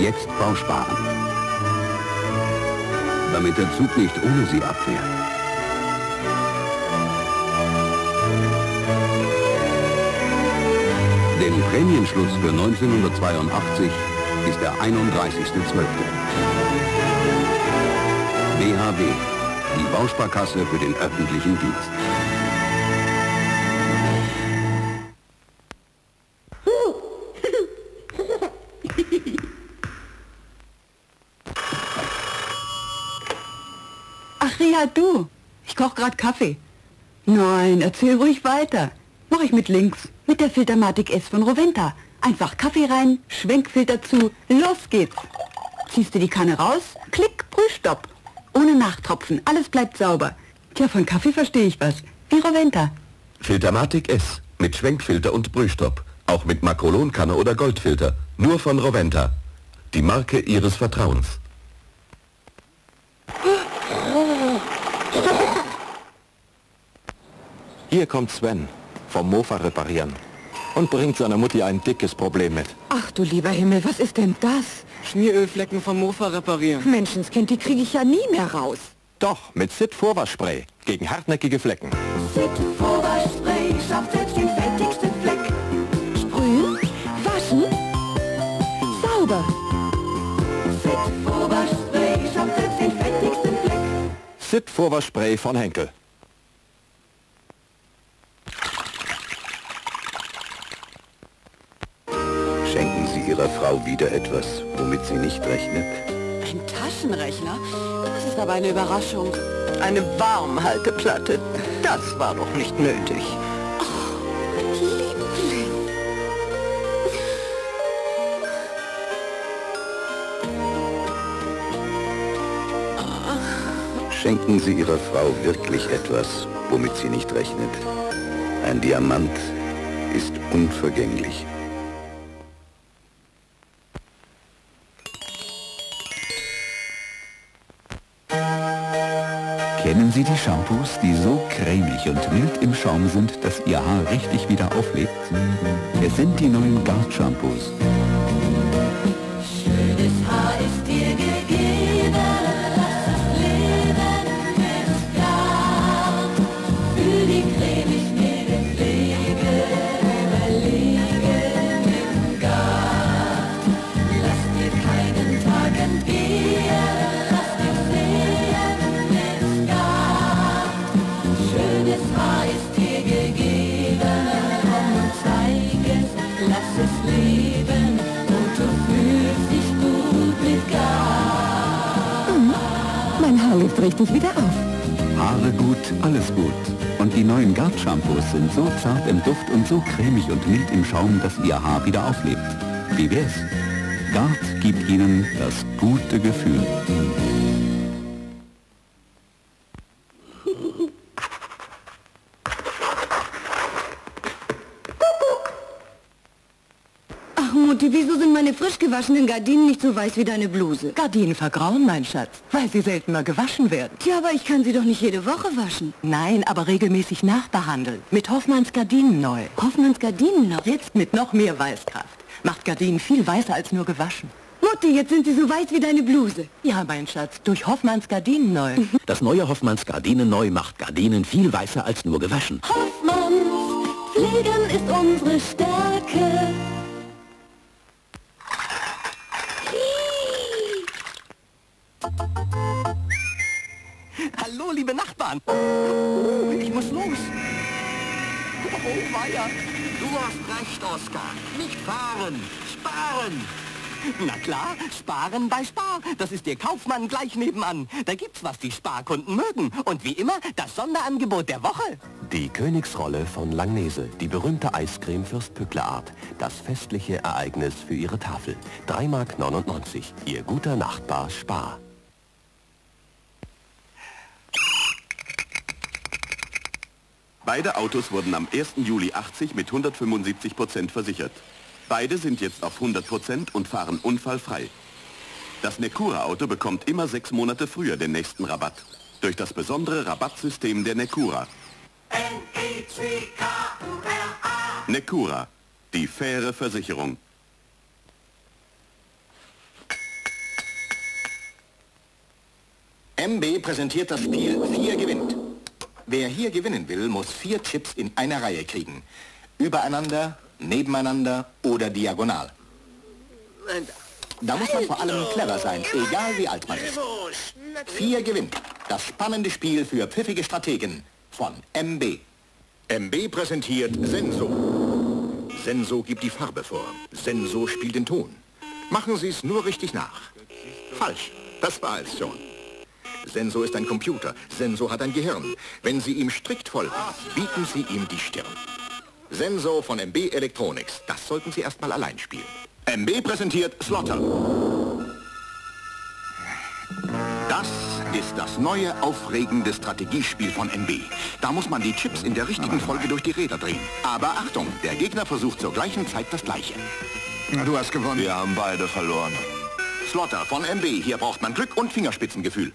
jetzt Bausparen, damit der Zug nicht ohne sie abfährt. Den Prämienschluss für 1982 ist der 31.12. BHW, die Bausparkasse für den öffentlichen Dienst. Ach, Ria, du. Ich koche gerade Kaffee. Nein, erzähl ruhig weiter. Mache ich mit links. Mit der Filtermatic S von Rowenta. Einfach Kaffee rein, Schwenkfilter zu, los geht's. Ziehst du die Kanne raus, klick, Brühstopp. Ohne Nachtropfen, alles bleibt sauber. Tja, von Kaffee verstehe ich was. Wie Rowenta. Filtermatic S. Mit Schwenkfilter und Brühstopp. Auch mit Makrolonkanne oder Goldfilter. Nur von Rowenta. Die Marke ihres Vertrauens. Hier kommt Sven, vom Mofa reparieren. Und bringt seiner Mutti ein dickes Problem mit. Ach du lieber Himmel, was ist denn das? Schmierölflecken vom Mofa reparieren. Menschenskind, die kriege ich ja nie mehr raus. Doch, mit Cid-Vorwaschspray gegen hartnäckige Flecken. Cid-Vorwaschspray schafft selbst den fettigsten Fleck. Sprühen, waschen, sauber. Cid-Vorwaschspray schafft selbst den fettigsten Fleck. Cid-Vorwaschspray von Henkel. Schenken Sie Ihrer Frau wieder etwas, womit sie nicht rechnet? Ein Taschenrechner? Das ist aber eine Überraschung. Eine Warmhalteplatte? Das war doch nicht nötig. Oh, Liebling. Oh. Schenken Sie Ihrer Frau wirklich etwas, womit sie nicht rechnet? Ein Diamant ist unvergänglich. Kennen Sie die Shampoos, die so cremig und mild im Schaum sind, dass Ihr Haar richtig wieder auflebt? Es sind die neuen Gard-Shampoos. Schönes Haar ist dir gegeben, das Leben ist Gard. Für die cremig milde Pflege überlegen mit Gard. Lass dir keinen Tag entgehen. Lebt richtig wieder auf. Haare gut, alles gut. Und die neuen Gard-Shampoos sind so zart im Duft und so cremig und mild im Schaum, dass Ihr Haar wieder auflebt. Wie wär's? Gard gibt Ihnen das gute Gefühl. Wieso sind meine frisch gewaschenen Gardinen nicht so weiß wie deine Bluse? Gardinen vergrauen, mein Schatz, weil sie seltener gewaschen werden. Tja, aber ich kann sie doch nicht jede Woche waschen. Nein, aber regelmäßig nachbehandeln. Mit Hoffmanns Gardinen neu. Hoffmanns Gardinen neu? Jetzt mit noch mehr Weißkraft. Macht Gardinen viel weißer als nur gewaschen. Mutti, jetzt sind sie so weiß wie deine Bluse. Ja, mein Schatz, durch Hoffmanns Gardinen neu. Das neue Hoffmanns Gardinen neu macht Gardinen viel weißer als nur gewaschen. Hoffmanns, Pflegen ist unsere Stärke. Hallo, liebe Nachbarn! Oh, ich muss los! Oh, weia! Du hast recht, Oskar! Nicht fahren! Sparen! Na klar, sparen bei Spar! Das ist Ihr Kaufmann gleich nebenan! Da gibt's was die Sparkunden mögen! Und wie immer, das Sonderangebot der Woche! Die Königsrolle von Langnese, die berühmte Eiscreme Fürst Pückler Art. Das festliche Ereignis für Ihre Tafel. 3,99 Mark. Ihr guter Nachbar Spar. Beide Autos wurden am 1. Juli 80 mit 175% versichert. Beide sind jetzt auf 100% und fahren unfallfrei. Das Neckura-Auto bekommt immer 6 Monate früher den nächsten Rabatt. Durch das besondere Rabattsystem der Neckura. Neckura, die faire Versicherung. MB präsentiert das Spiel Vier gewinnt. Wer hier gewinnen will, muss 4 Chips in einer Reihe kriegen. Übereinander, nebeneinander oder diagonal. Da muss man vor allem clever sein, egal wie alt man ist. Vier gewinnt. Das spannende Spiel für pfiffige Strategen von MB. MB präsentiert Senso. Senso gibt die Farbe vor. Senso spielt den Ton. Machen Sie es nur richtig nach. Falsch. Das war es schon. Senso ist ein Computer. Senso hat ein Gehirn. Wenn Sie ihm strikt folgen, bieten Sie ihm die Stirn. Senso von MB Electronics. Das sollten Sie erstmal allein spielen. MB präsentiert Slotter. Das ist das neue, aufregende Strategiespiel von MB. Da muss man die Chips in der richtigen Folge durch die Räder drehen. Aber Achtung, der Gegner versucht zur gleichen Zeit das Gleiche. Na, du hast gewonnen. Wir haben beide verloren. Slotter von MB. Hier braucht man Glück und Fingerspitzengefühl.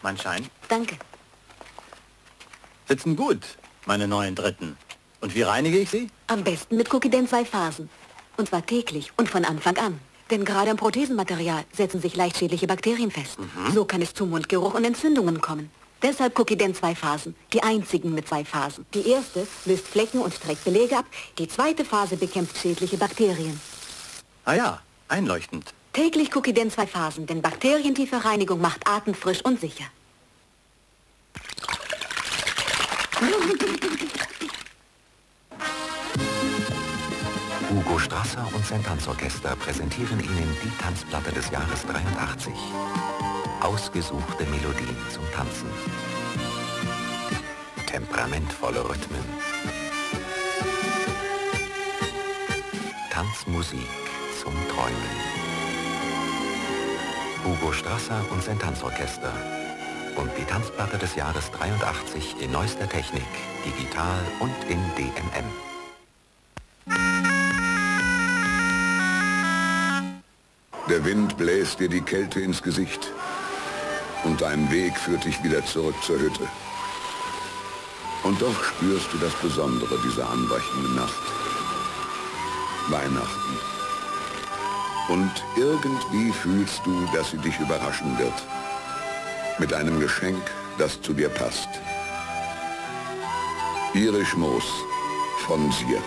Mein Schein? Danke. Sitzen gut. Meine neuen Dritten. Und wie reinige ich sie? Am besten mit Kukident 2 Phasen. Und zwar täglich und von Anfang an. Denn gerade am Prothesenmaterial setzen sich leicht schädliche Bakterien fest. So kann es zu Mundgeruch und Entzündungen kommen. Deshalb Kukident 2 Phasen. Die einzigen mit 2 Phasen. Die erste löst Flecken und streckt Belege ab. Die 2. Phase bekämpft schädliche Bakterien. Ah ja, einleuchtend. Täglich Kukident 2 Phasen, denn bakterientiefe Reinigung macht atemfrisch und sicher. Hugo Strasser und sein Tanzorchester präsentieren Ihnen die Tanzplatte des Jahres 83. Ausgesuchte Melodien zum Tanzen. Temperamentvolle Rhythmen. Tanzmusik zum Träumen. Hugo Strasser und sein Tanzorchester. Und die Tanzplatte des Jahres 83 in neuester Technik, digital und in DMM. Der Wind bläst dir die Kälte ins Gesicht und ein Weg führt dich wieder zurück zur Hütte. Und doch spürst du das Besondere dieser anbrechenden Nacht. Weihnachten. Und irgendwie fühlst du, dass sie dich überraschen wird. Mit einem Geschenk, das zu dir passt. Irisch Moos von Sier.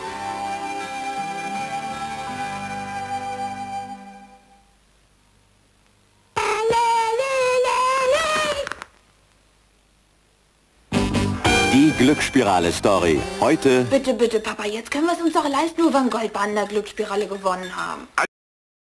Die Glücksspirale-Story. Heute... Bitte, bitte, Papa, jetzt können wir es uns doch leisten, nur wenn Gold bei der Glücksspirale gewonnen haben.